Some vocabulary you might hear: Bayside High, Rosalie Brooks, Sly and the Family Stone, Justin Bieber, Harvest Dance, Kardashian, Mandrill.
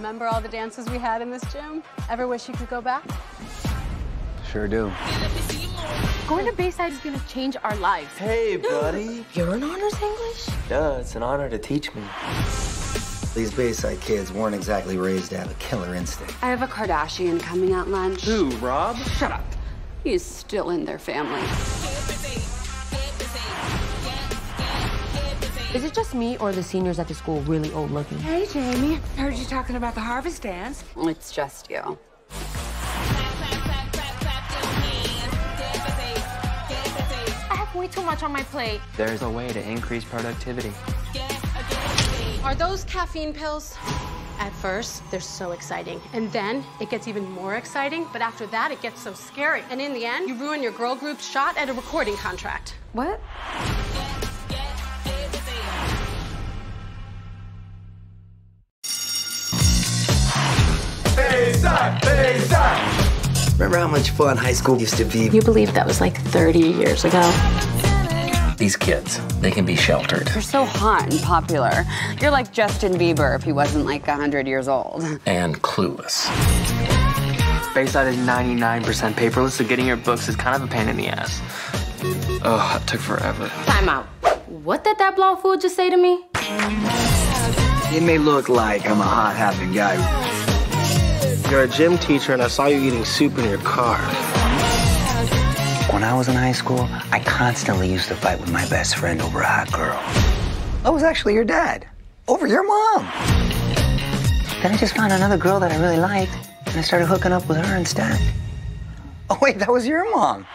Remember all the dances we had in this gym? Ever wish you could go back? Sure do. Going to Bayside is going to change our lives. Hey, buddy. You're an honors English? Duh, it's an honor to teach me. These Bayside kids weren't exactly raised to have a killer instinct. I have a Kardashian coming at lunch. Who, Rob? Shut up. He's still in their family. Is it just me, or are the seniors at the school really old looking? Hey, Jamie. Heard you talking about the Harvest Dance. It's just you. I have way too much on my plate. There's a way to increase productivity. Are those caffeine pills? At first, they're so exciting. And then it gets even more exciting. But after that, it gets so scary. And in the end, you ruin your girl group's shot at a recording contract. What? Bayside, Bayside. Remember how much fun high school used to be? You believe that was like 30 years ago? These kids, they can be sheltered. They're so hot and popular. You're like Justin Bieber if he wasn't like 100 years old. And clueless. Bayside is 99% paperless, so getting your books is kind of a pain in the ass. Ugh, it took forever. Time out. What did that blonde fool just say to me? It may look like I'm a hot-happen guy. You're a gym teacher, and I saw you eating soup in your car. When I was in high school, I constantly used to fight with my best friend over a hot girl. I was actually your dad, over your mom. Then I just found another girl that I really liked, and I started hooking up with her instead. Oh, wait, that was your mom.